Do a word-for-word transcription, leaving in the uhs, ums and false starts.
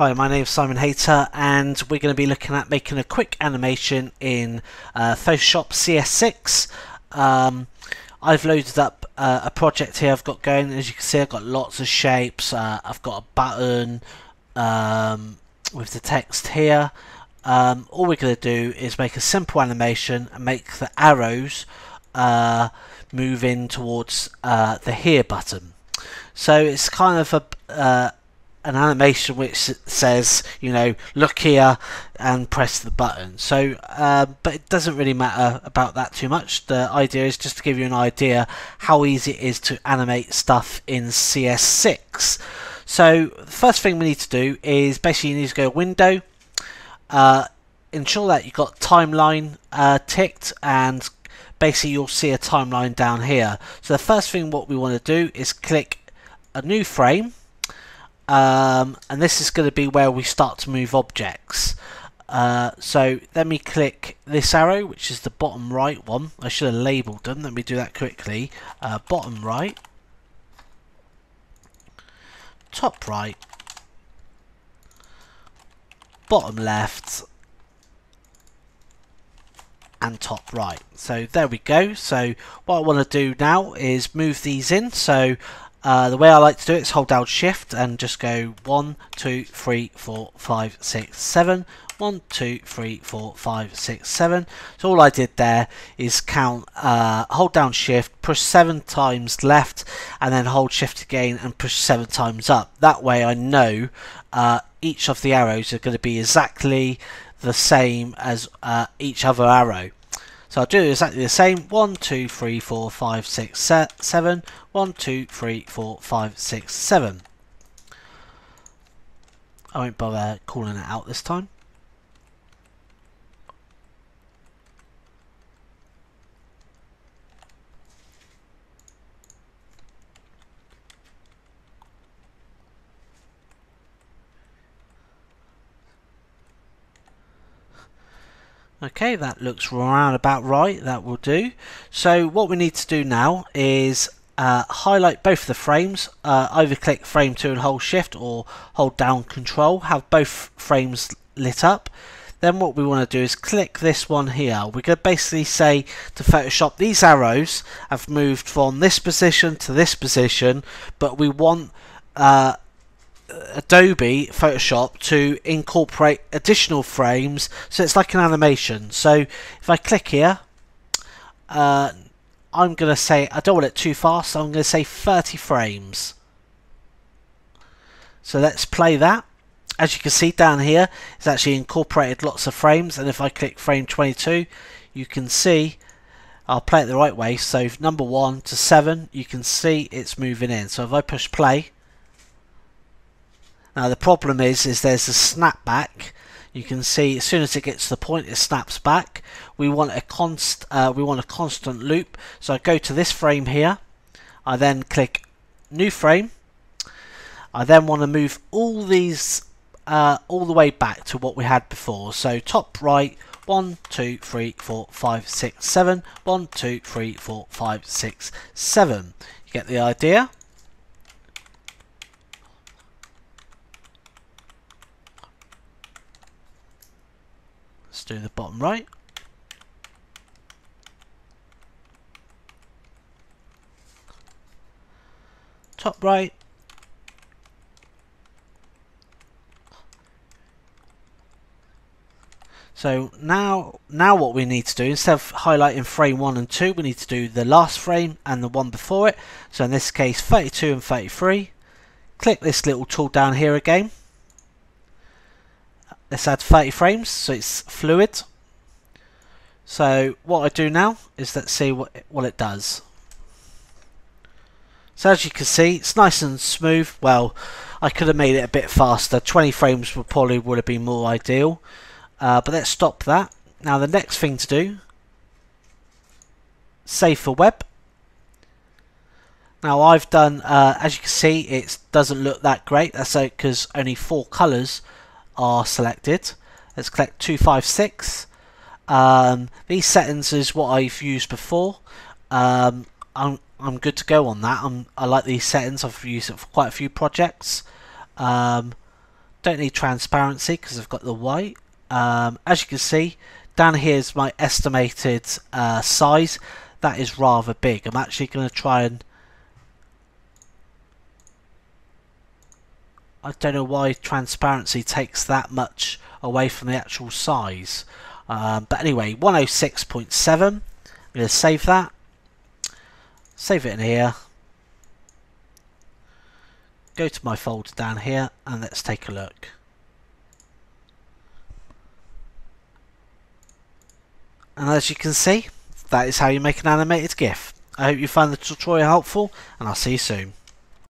Hi, my name is Simon Hayter and we're going to be looking at making a quick animation in uh, Photoshop C S six. Um, I've loaded up uh, a project here I've got going. As you can see, I've got lots of shapes. Uh, I've got a button um, with the text here. Um, all we're going to do is make a simple animation and make the arrows uh, move in towards uh, the here button. So it's kind of a... Uh, an animation which says, you know, look here and press the button. So uh, but it doesn't really matter about that too much. The idea is just to give you an idea how easy it is to animate stuff in C S six. So the first thing we need to do is basically you need to go window, uh, ensure that you've got timeline uh, ticked, and basically you'll see a timeline down here. So the first thing what we want to do is click a new frame. Um, and this is going to be where we start to move objects. Uh, so let me click this arrow, which is the bottom right one. I should have labelled them. Let me do that quickly. Uh, bottom right, top right, bottom left, and top right. So there we go. So what I want to do now is move these in. So Uh, the way I like to do it is hold down shift and just go one, two, three, four, five, six, seven. one, two, three, four, five, six, seven. So all I did there is count, uh, hold down shift, push seven times left, and then hold shift again and push seven times up. That way I know uh, each of the arrows are going to be exactly the same as uh, each other arrow. So I'll do exactly the same. one, two, three, four, five, six, seven. one, two, three, four, five, six, seven. I won't bother calling it out this time. Okay, that looks round about right. That will do. So what we need to do now is uh, highlight both of the frames. Uh, either click frame two and hold shift, or hold down control. Have both frames lit up. Then what we want to do is click this one here. We're going to basically say to Photoshop, these arrows have moved from this position to this position, but we want uh, Adobe Photoshop to incorporate additional frames, so it's like an animation. So if I click here, uh, I'm going to say, I don't want it too fast, so I'm going to say thirty frames. So let's play that. As you can see down here, it's actually incorporated lots of frames, and if I click frame twenty-two, you can see, I'll play it the right way, so number one to seven, you can see it's moving in. So if I push play, now the problem is, is there's a snapback. You can see as soon as it gets to the point, it snaps back. We want a const, uh, we want a constant loop. So I go to this frame here. I then click new frame. I then want to move all these uh, all the way back to what we had before. So top right, one, two, three, four, five, six, seven. One, two, three, four, five, six, seven. You get the idea. Let's do the bottom right. Top right. So now now what we need to do, instead of highlighting frame one and two, we need to do the last frame and the one before it. So in this case thirty-two and thirty-three. Click this little tool down here again. Let's add thirty frames, so it's fluid. So what I do now is let's see what it, what it does. So as you can see, it's nice and smooth. Well, I could have made it a bit faster. twenty frames would probably would have been more ideal. Uh, but let's stop that. Now the next thing to do, save for web. Now I've done, uh, as you can see, it doesn't look that great. That's because only four colours are selected. Let's collect two five six. Um, these settings is what I've used before. Um, I'm I'm good to go on that. I'm I like these settings. I've used it for quite a few projects. Um, Don't need transparency because I've got the white. Um, as you can see, down here is my estimated uh, size. That is rather big. I'm actually going to try and... I don't know why transparency takes that much away from the actual size. Um, but anyway, one oh six point seven. I'm going to save that. Save it in here. Go to my folder down here and let's take a look. And as you can see, that is how you make an animated GIF. I hope you find the tutorial helpful, and I'll see you soon.